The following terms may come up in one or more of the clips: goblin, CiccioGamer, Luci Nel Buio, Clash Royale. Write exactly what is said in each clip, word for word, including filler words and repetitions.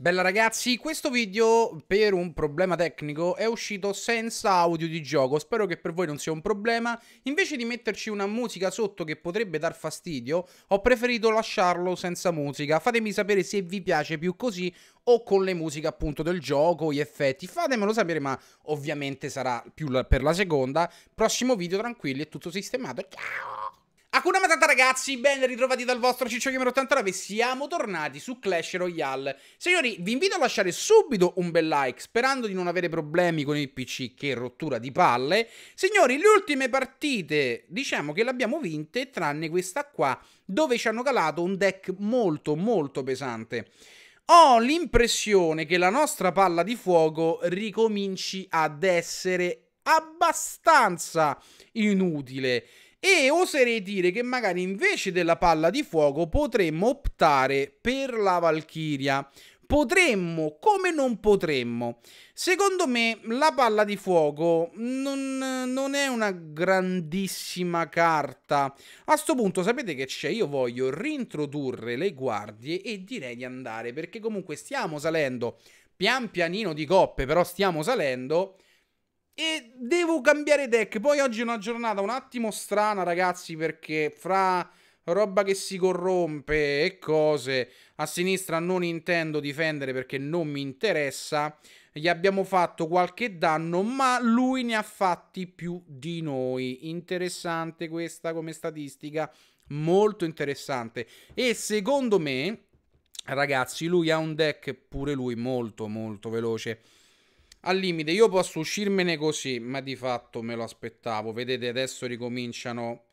Bella ragazzi, questo video per un problema tecnico è uscito senza audio di gioco, spero che per voi non sia un problema. Invece di metterci una musica sotto che potrebbe dar fastidio, ho preferito lasciarlo senza musica. Fatemi sapere se vi piace più così o con le musiche appunto del gioco, gli effetti, fatemelo sapere, ma ovviamente sarà più per la seconda. Prossimo video tranquilli, è tutto sistemato, ciao! Hakuna Matata ragazzi, ben ritrovati dal vostro CiccioGamer ottantanove, siamo tornati su Clash Royale. Signori, vi invito a lasciare subito un bel like, sperando di non avere problemi con il P C, che rottura di palle. Signori, le ultime partite, diciamo che le abbiamo vinte, tranne questa qua, dove ci hanno calato un deck molto molto pesante. Ho l'impressione che la nostra palla di fuoco ricominci ad essere abbastanza inutile. E oserei dire che magari invece della palla di fuoco potremmo optare per la Valchiria. Potremmo, come non potremmo. Secondo me la palla di fuoco non, non è una grandissima carta. A sto punto sapete che c'è? Io voglio reintrodurre le guardie e direi di andare, perché comunque stiamo salendo pian pianino di coppe, però stiamo salendo. E devo cambiare deck. Poi oggi è una giornata un attimo strana ragazzi, perché fra roba che si corrompe e cose, a sinistra non intendo difendere perché non mi interessa, gli abbiamo fatto qualche danno ma lui ne ha fatti più di noi. Interessante questa come statistica, molto interessante. E secondo me ragazzi lui ha un deck pure lui molto molto veloce. Al limite io posso uscirmene così, ma di fatto me lo aspettavo. Vedete adesso ricominciano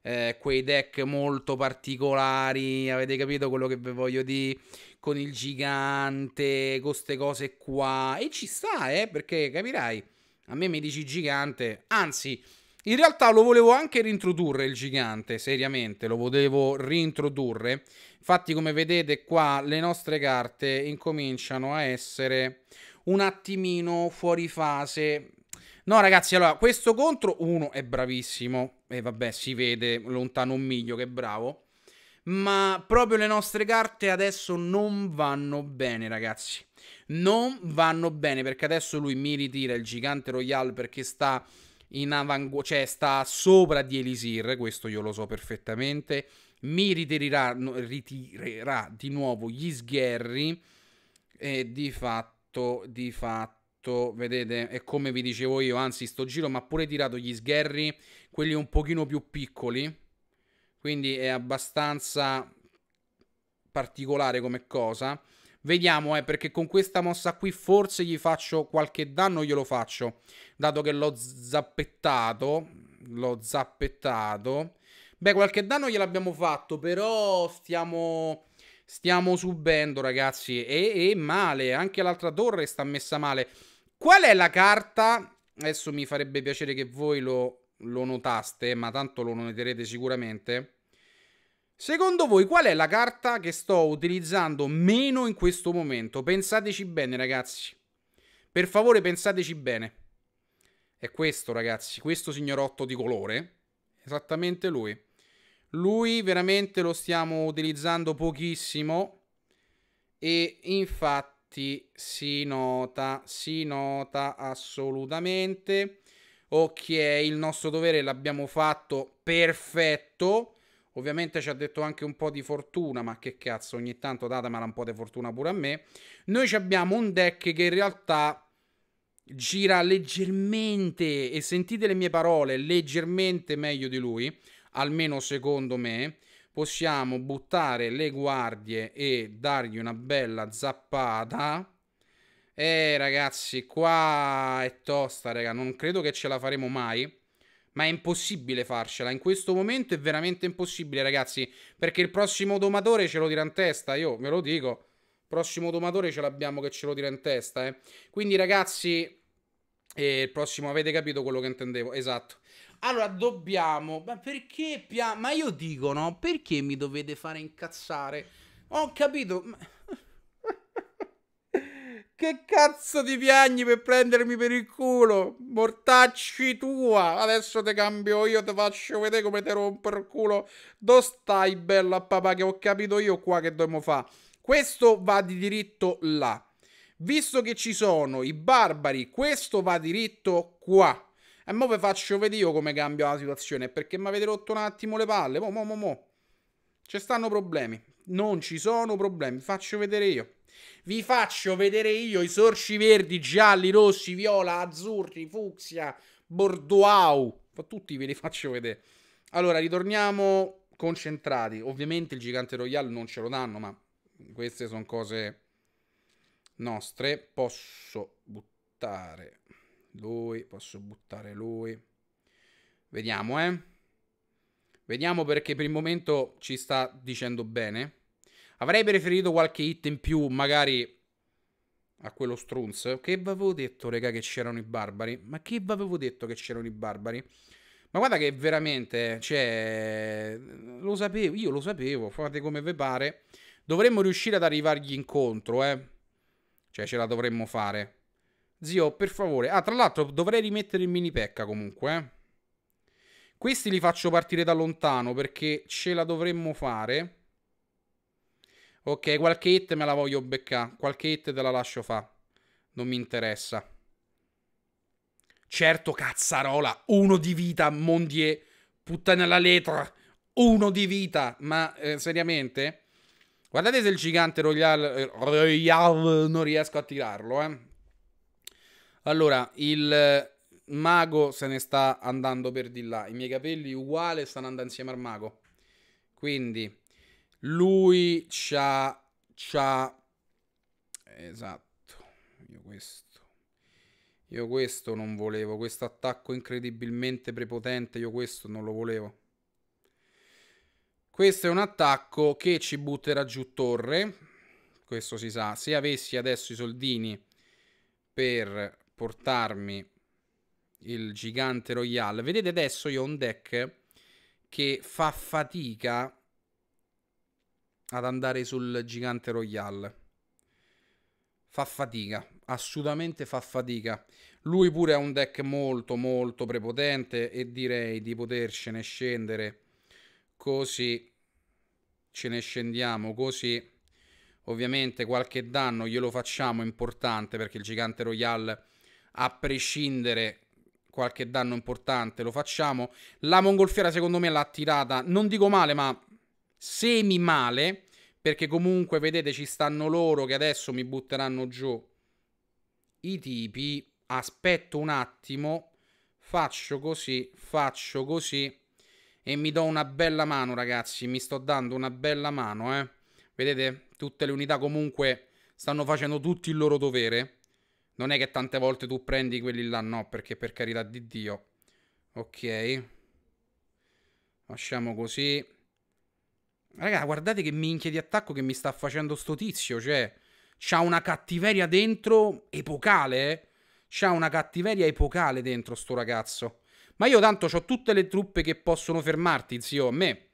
eh, quei deck molto particolari, avete capito quello che vi voglio dire? Con il gigante, con queste cose qua. E ci sta eh, perché capirai, a me mi dici gigante, anzi in realtà lo volevo anche reintrodurre il gigante, seriamente lo volevo reintrodurre. Infatti come vedete qua le nostre carte incominciano a essere un attimino fuori fase. No ragazzi, allora questo contro uno è bravissimo e vabbè si vede lontano un miglio che è bravo, ma proprio le nostre carte adesso non vanno bene ragazzi, non vanno bene, perché adesso lui mi ritira il gigante royale perché sta in avanguardia, cioè sta sopra di Elisir, questo io lo so perfettamente. Mi ritirerà, ritirerà di nuovo gli sgherri e di fatto di fatto vedete è come vi dicevo io, anzi sto giro mi ha pure tirato gli sgherri, quelli un pochino più piccoli, quindi è abbastanza particolare come cosa. Vediamo eh, perché con questa mossa qui forse gli faccio qualche danno, glielo faccio dato che l'ho zappettato l'ho zappettato beh qualche danno gliel'abbiamo fatto, però stiamo Stiamo subendo ragazzi e, e male, anche l'altra torre sta messa male. Qual è la carta? Adesso mi farebbe piacere che voi lo, lo notaste, ma tanto lo noterete sicuramente. Secondo voi qual è la carta che sto utilizzando meno in questo momento? Pensateci bene ragazzi, per favore pensateci bene. È questo ragazzi, questo signorotto di colore, esattamente lui. Lui veramente lo stiamo utilizzando pochissimo e infatti si nota, si nota assolutamente. Ok, il nostro dovere l'abbiamo fatto perfetto. Ovviamente ci ha detto anche un po' di fortuna, ma che cazzo, ogni tanto datemela un po' di fortuna pure a me. Noi abbiamo un deck che in realtà gira leggermente, e sentite le mie parole, leggermente meglio di lui. Almeno secondo me possiamo buttare le guardie e dargli una bella zappata. Eh ragazzi, qua è tosta raga, non credo che ce la faremo mai, ma è impossibile farcela in questo momento, è veramente impossibile ragazzi, perché il prossimo domatore ce lo tira in testa, io ve lo dico, il prossimo domatore ce l'abbiamo che ce lo tira in testa eh. Quindi ragazzi, eh, il prossimo, avete capito quello che intendevo, esatto. Allora dobbiamo, ma perché pia... ma io dico no, perché mi dovete fare incazzare? Ho capito, ma... che cazzo ti piagni per prendermi per il culo? Mortacci tua, adesso te cambio io, te faccio vedere come te rompo il culo. Dove stai bella papà, che ho capito io qua che dobbiamo fare. questo va di diritto là. Visto che ci sono i barbari, questo va diritto qua. E mo' vi faccio vedere io come cambio la situazione, perché mi avete rotto un attimo le palle. Mo' mo' mo' mo'. Ci stanno problemi. Non ci sono problemi, vi faccio vedere io. Vi faccio vedere io i sorci verdi, gialli, rossi, viola, azzurri, fucsia, bordeaux. Tutti ve li faccio vedere. Allora, ritorniamo concentrati. Ovviamente il gigante royale non ce lo danno, ma queste sono cose nostre. Posso buttare lui, posso buttare lui. Vediamo, eh. Vediamo, perché per il momento ci sta dicendo bene. Avrei preferito qualche hit in più, magari a quello Strunz. Che avevo detto, raga, che c'erano i barbari? Ma che avevo detto che c'erano i barbari? Ma guarda che veramente, cioè, lo sapevo, io lo sapevo, fate come vi pare. Dovremmo riuscire ad arrivargli incontro, eh. Cioè, ce la dovremmo fare. Zio, per favore. Ah, tra l'altro dovrei rimettere il mini pecca comunque, eh. Questi li faccio partire da lontano, perché ce la dovremmo fare. Ok, qualche hit me la voglio beccare. Qualche hit te la lascio fa. Non mi interessa. Certo, cazzarola. Uno di vita, mondie. Puttana la letra. Uno di vita. Ma eh, seriamente? Guardate se il gigante royale, royale non riesco a tirarlo, eh. Allora, il mago se ne sta andando per di là. I miei capelli uguale stanno andando insieme al mago. Quindi... lui c'ha, c'ha, esatto, io questo, io questo non volevo, questo attacco incredibilmente prepotente, io questo non lo volevo. Questo è un attacco che ci butterà giù torre, questo si sa. Se avessi adesso i soldini per portarmi il gigante royale, vedete adesso io ho un deck che fa fatica ad andare sul gigante royale. Fa fatica, assolutamente fa fatica. Lui pure ha un deck molto molto prepotente, e direi di potercene scendere così. Ce ne scendiamo così. Ovviamente qualche danno glielo facciamo importante, perché il gigante royale, a prescindere, qualche danno importante lo facciamo. La mongolfiera secondo me l'ha tirata, non dico male, ma semi male, perché comunque vedete ci stanno loro che adesso mi butteranno giù i tipi. Aspetto un attimo, faccio così, faccio così e mi do una bella mano, ragazzi, mi sto dando una bella mano, eh. Vedete, tutte le unità comunque stanno facendo tutti il loro dovere. Non è che tante volte tu prendi quelli là, no, perché per carità di Dio. Ok, facciamo così. Raga, guardate che minchia di attacco che mi sta facendo sto tizio, cioè c'ha una cattiveria dentro epocale, eh? C'ha una cattiveria epocale dentro sto ragazzo. Ma io tanto c'ho tutte le truppe che possono fermarti, zio. A me,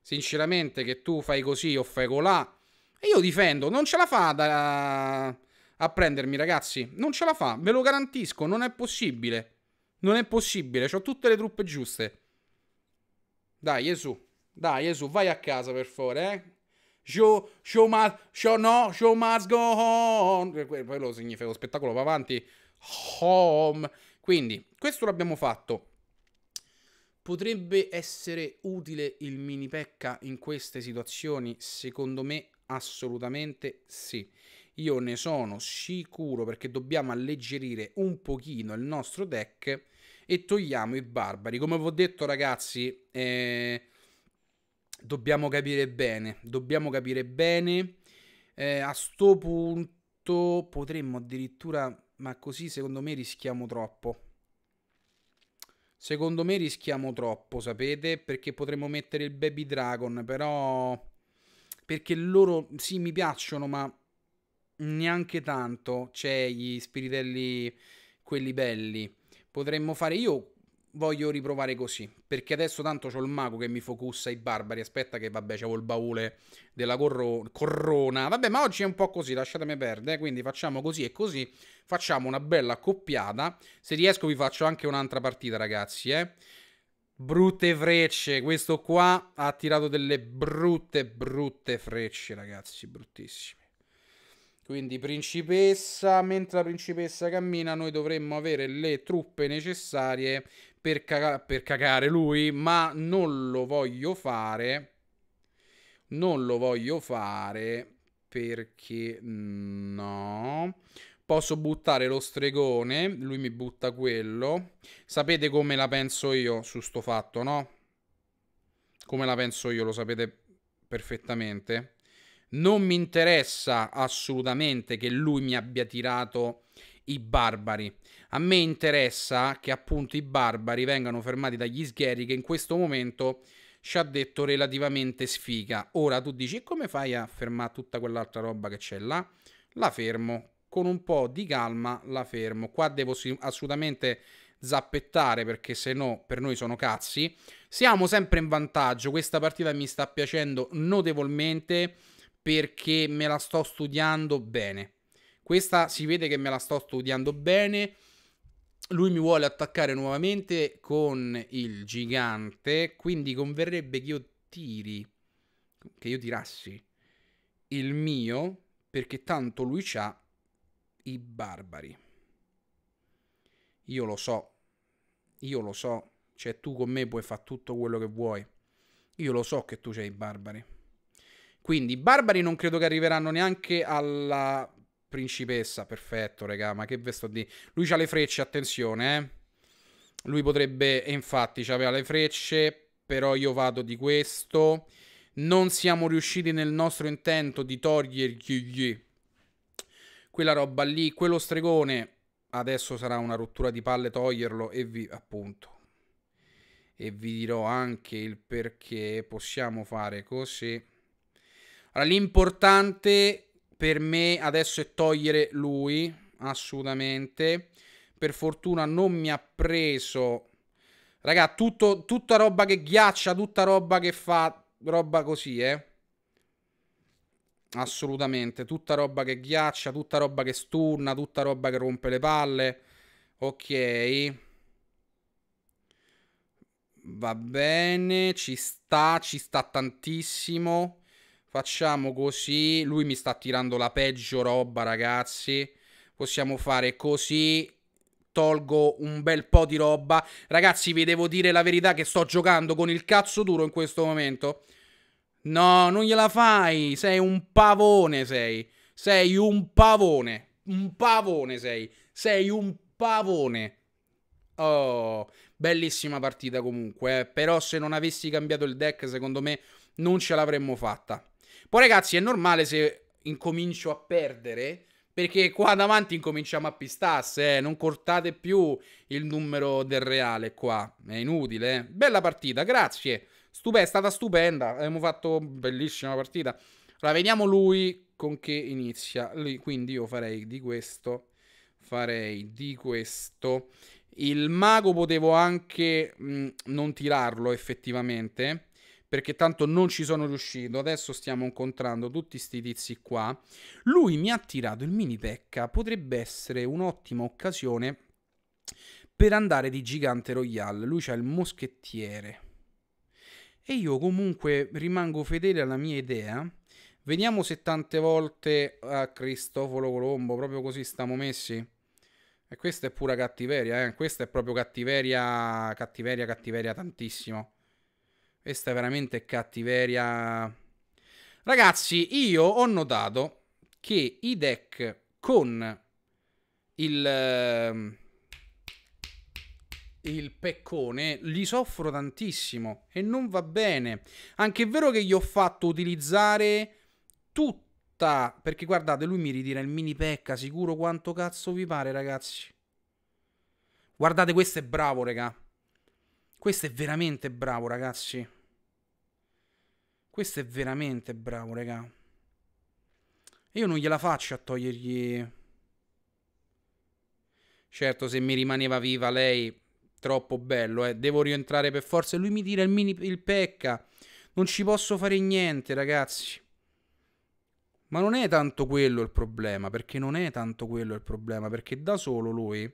sinceramente, che tu fai così o fai colà, e io difendo, non ce la fa da... a prendermi, ragazzi. Non ce la fa, ve lo garantisco, non è possibile. Non è possibile, c'ho tutte le truppe giuste. Dai, Gesù. Dai, Gesù, vai a casa per favore, eh? Show, show must, show no, show must go home. Quello significa lo spettacolo va avanti. Home. Quindi, questo l'abbiamo fatto. Potrebbe essere utile il mini pecca in queste situazioni? Secondo me, assolutamente sì. Io ne sono sicuro, perché dobbiamo alleggerire un pochino il nostro deck e togliamo i barbari. Come vi ho detto, ragazzi, eh... dobbiamo capire bene, dobbiamo capire bene, eh, a sto punto potremmo addirittura, ma così secondo me rischiamo troppo, secondo me rischiamo troppo, sapete, perché potremmo mettere il baby dragon, però, perché loro sì mi piacciono, ma neanche tanto, c'è gli spiritelli quelli belli, potremmo fare io... voglio riprovare così, perché adesso tanto c'ho il mago che mi focussa i barbari. Aspetta che vabbè, c'avevo il baule della corro corona. Vabbè, ma oggi è un po' così, lasciatemi perdere. Quindi facciamo così e così. Facciamo una bella accoppiata. Se riesco vi faccio anche un'altra partita, ragazzi, eh. Brutte frecce. Questo qua ha tirato delle brutte, brutte frecce, ragazzi. Bruttissime. Quindi principessa. Mentre la principessa cammina, noi dovremmo avere le truppe necessarie per, caga per cagare lui. Ma non lo voglio fare. Non lo voglio fare perché no... Posso buttare lo stregone, lui mi butta quello. Sapete come la penso io su sto fatto, no? Come la penso io, lo sapete perfettamente. Non mi interessa assolutamente che lui mi abbia tirato i barbari. A me interessa che appunto i barbari vengano fermati dagli sgheri che in questo momento ci ha detto relativamente sfiga. Ora tu dici, come fai a fermare tutta quell'altra roba che c'è là? La fermo. Con un po' di calma la fermo. Qua devo assolutamente zappettare perché se no per noi sono cazzi. Siamo sempre in vantaggio. Questa partita mi sta piacendo notevolmente perché me la sto studiando bene. Questa si vede che me la sto studiando bene. Lui mi vuole attaccare nuovamente con il gigante. Quindi converrebbe che io tiri, che io tirassi il mio, perché tanto lui c'ha i barbari. Io lo so, io lo so, cioè tu con me puoi fare tutto quello che vuoi, io lo so che tu c'hai i barbari. Quindi i barbari non credo che arriveranno neanche alla principessa. Perfetto, raga, ma che ve sto di... Lui c'ha le frecce, attenzione, eh. Lui potrebbe, e infatti c'aveva le frecce, però io vado di questo. Non siamo riusciti nel nostro intento di togliergli quella roba lì, quello stregone. Adesso sarà una rottura di palle toglierlo e vi, appunto, e vi dirò anche il perché. Possiamo fare così. Allora, l'importante per me adesso è togliere lui, assolutamente. Per fortuna non mi ha preso, raga, tutto, tutta roba che ghiaccia, tutta roba che fa roba così, eh. Assolutamente, tutta roba che ghiaccia, tutta roba che sturna, tutta roba che rompe le palle. Ok, va bene, ci sta, ci sta tantissimo. Facciamo così, lui mi sta tirando la peggio roba, ragazzi. Possiamo fare così, tolgo un bel po' di roba. Ragazzi, vi devo dire la verità che sto giocando con il cazzo duro in questo momento. No, non gliela fai, sei un pavone, sei, sei un pavone, un pavone sei, sei un pavone. Oh, bellissima partita comunque, eh. Però se non avessi cambiato il deck secondo me non ce l'avremmo fatta. Poi ragazzi è normale se incomincio a perdere, perché qua davanti incominciamo a pistasse, eh. Non cortate più il numero del reale qua, è inutile, eh. Bella partita, grazie. Stupenda, è stata stupenda, abbiamo fatto bellissima partita. Allora, vediamo lui con che inizia. Lui, quindi io farei di questo, farei di questo. Il mago potevo anche mh, non tirarlo effettivamente, perché tanto non ci sono riuscito. Adesso stiamo incontrando tutti sti tizi qua. Lui mi ha tirato il mini pecca, potrebbe essere un'ottima occasione per andare di gigante royale. Lui c'ha il moschettiere. E io comunque rimango fedele alla mia idea. Vediamo se tante volte a Cristoforo Colombo proprio così stiamo messi. E questa è pura cattiveria, eh. Questa è proprio cattiveria, cattiveria, cattiveria tantissimo. Questa è veramente cattiveria. Ragazzi, io ho notato che i deck con il... il peccone li soffro tantissimo e non va bene. Anche è vero che gli ho fatto utilizzare tutta, perché guardate, lui mi ritira il mini pecca sicuro quanto cazzo vi pare, ragazzi. Guardate, questo è bravo, raga. Questo è veramente bravo, ragazzi. Questo è veramente bravo, raga. Io non gliela faccio a togliergli. Certo, se mi rimaneva viva lei... Troppo bello, eh. Devo rientrare per forza. Lui mi tira il mini il pecca. Non ci posso fare niente, ragazzi. Ma non è tanto quello il problema. Perché non è tanto quello il problema. Perché da solo lui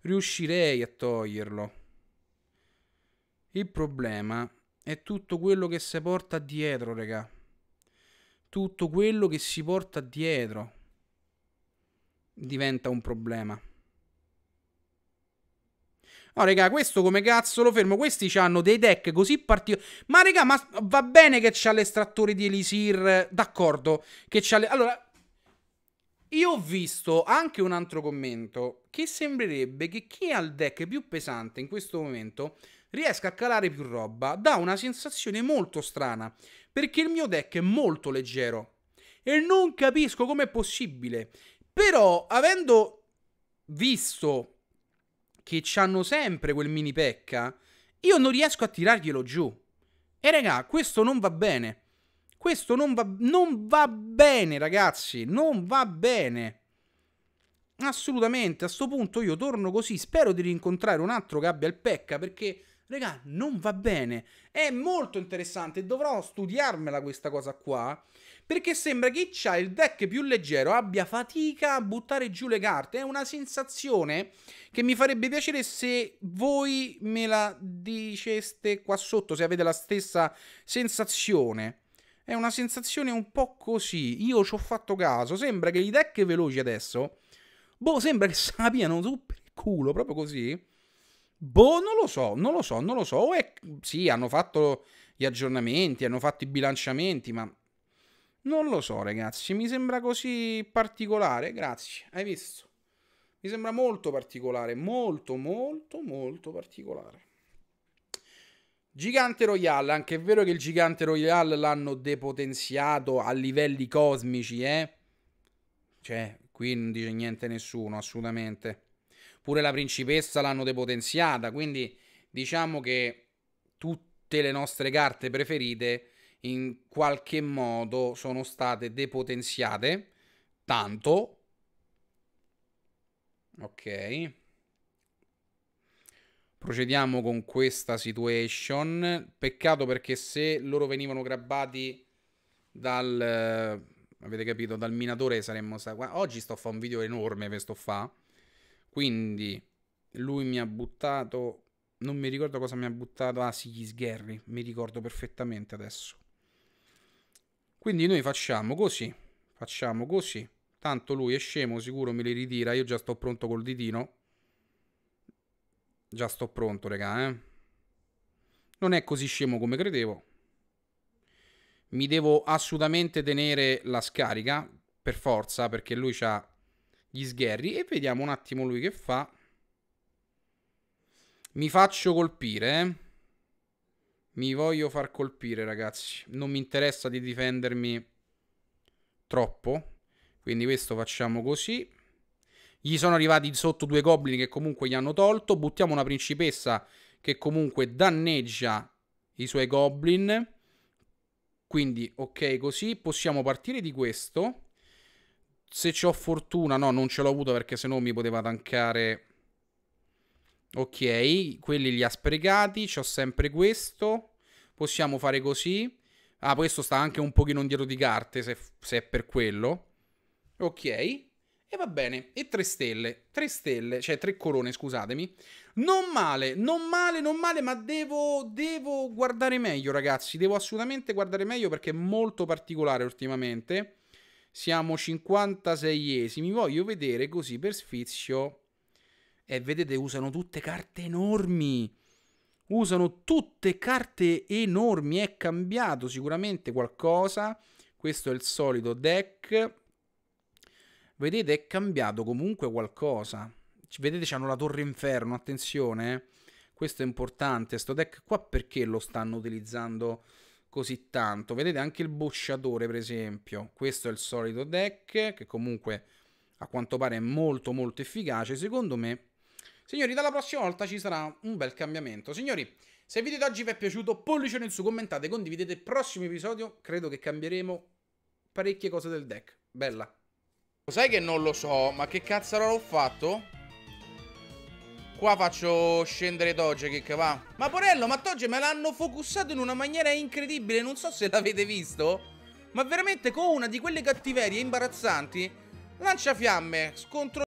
riuscirei a toglierlo. Il problema è tutto quello che si porta dietro, raga. Tutto quello che si porta dietro diventa un problema. No, oh, raga, questo come cazzo lo fermo? Questi hanno dei deck così particolari. Ma, raga, ma va bene che c'ha l'estrattore di Elisir, d'accordo. Che c'ha le... Allora, io ho visto anche un altro commento che sembrerebbe che chi ha il deck più pesante in questo momento riesca a calare più roba. Dà una sensazione molto strana, perché il mio deck è molto leggero e non capisco com'è possibile. Però, avendo visto... che c'hanno sempre quel mini pecca, io non riesco a tirarglielo giù. E raga, questo non va bene. Questo non va, non va bene, ragazzi. Non va bene. Assolutamente. A sto punto io torno così. Spero di rincontrare un altro che abbia il pecca, perché, raga, non va bene. È molto interessante. Dovrò studiarmela questa cosa qua, perché sembra che chi ha il deck più leggero abbia fatica a buttare giù le carte. È una sensazione che mi farebbe piacere se voi me la diceste qua sotto, se avete la stessa sensazione. È una sensazione un po' così. Io ci ho fatto caso. Sembra che i deck veloci adesso, boh, sembra che sappiano su per il culo, proprio così. Boh, non lo so, non lo so, non lo so. O è... Sì, hanno fatto gli aggiornamenti, hanno fatto i bilanciamenti, ma... non lo so, ragazzi, mi sembra così particolare, grazie, hai visto? Mi sembra molto particolare, molto, molto, molto particolare. Gigante Royale, anche è vero che il Gigante Royale l'hanno depotenziato a livelli cosmici, eh? Cioè, qui non dice niente nessuno, assolutamente. Pure la principessa l'hanno depotenziata, quindi diciamo che tutte le nostre carte preferite in qualche modo sono state depotenziate, tanto. Ok. Procediamo con questa situation. Peccato, perché se loro venivano grabbati dal... avete capito? Dal minatore saremmo stati... Oggi sto a fare un video enorme per sto fa'. Quindi lui mi ha buttato, non mi ricordo cosa mi ha buttato, ah sì, gli sgherri, mi ricordo perfettamente adesso. Quindi noi facciamo così, facciamo così, tanto lui è scemo, sicuro me li ritira, io già sto pronto col ditino, già sto pronto, raga, eh. Non è così scemo come credevo, mi devo assolutamente tenere la scarica, per forza, perché lui c'ha... gli sgherri. E vediamo un attimo lui che fa. Mi faccio colpire, eh? Mi voglio far colpire, ragazzi. Non mi interessa di difendermi troppo. Quindi questo facciamo così. Gli sono arrivati sotto due goblin che comunque gli hanno tolto. Buttiamo una principessa che comunque danneggia i suoi goblin. Quindi ok così. Possiamo partire di questo. Se c'ho fortuna, no, non ce l'ho avuta perché sennò mi poteva tankare. Ok, quelli li ha sprecati, c'ho sempre questo. Possiamo fare così. Ah, questo sta anche un pochino indietro di carte, se, se è per quello. Ok, e va bene. E tre stelle, tre stelle, cioè tre corone, scusatemi. Non male, non male, non male, ma devo, devo guardare meglio, ragazzi. Devo assolutamente guardare meglio perché è molto particolare ultimamente. Siamo cinquantaseiesimi, voglio vedere così per sfizio. E eh, vedete, usano tutte carte enormi. Usano tutte carte enormi. È cambiato sicuramente qualcosa. Questo è il solito deck. Vedete, è cambiato comunque qualcosa. Vedete, c'hanno la torre inferno, attenzione. Eh. Questo è importante. Sto deck qua perché lo stanno utilizzando così tanto? Vedete anche il bocciatore, per esempio. Questo è il solito deck che comunque a quanto pare è molto molto efficace. Secondo me, signori, dalla prossima volta ci sarà un bel cambiamento. Signori, se il video di oggi vi è piaciuto, pollicione in su, commentate, condividete. Prossimo episodio credo che cambieremo parecchie cose del deck. Bella. Lo sai che non lo so, ma che cazzarola ho fatto? Qua faccio scendere Doge, che va. Ma porello, ma Doge me l'hanno focussato in una maniera incredibile. Non so se l'avete visto, ma veramente con una di quelle cattiverie imbarazzanti. Lancia fiamme, scontro.